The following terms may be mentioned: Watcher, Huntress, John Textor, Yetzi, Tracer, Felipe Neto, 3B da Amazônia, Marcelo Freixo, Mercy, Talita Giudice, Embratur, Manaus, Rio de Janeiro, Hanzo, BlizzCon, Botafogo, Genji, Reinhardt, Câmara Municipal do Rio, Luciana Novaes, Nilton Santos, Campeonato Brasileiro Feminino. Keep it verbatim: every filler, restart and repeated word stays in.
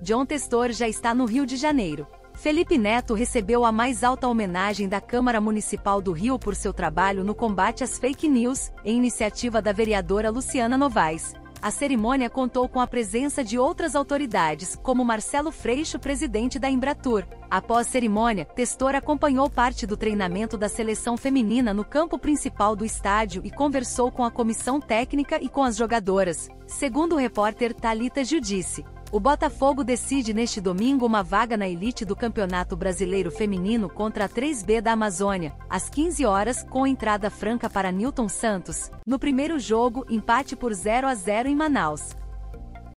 John Textor já está no Rio de Janeiro. Felipe Neto recebeu a mais alta homenagem da Câmara Municipal do Rio por seu trabalho no combate às fake news, em iniciativa da vereadora Luciana Novaes. A cerimônia contou com a presença de outras autoridades, como Marcelo Freixo, presidente da Embratur. Após cerimônia, Textor acompanhou parte do treinamento da seleção feminina no campo principal do estádio e conversou com a comissão técnica e com as jogadoras. Segundo o repórter Talita Giudice, o Botafogo decide neste domingo uma vaga na elite do Campeonato Brasileiro Feminino contra a três B da Amazônia, às quinze horas, com entrada franca para Nilton Santos. No primeiro jogo, empate por zero a zero em Manaus.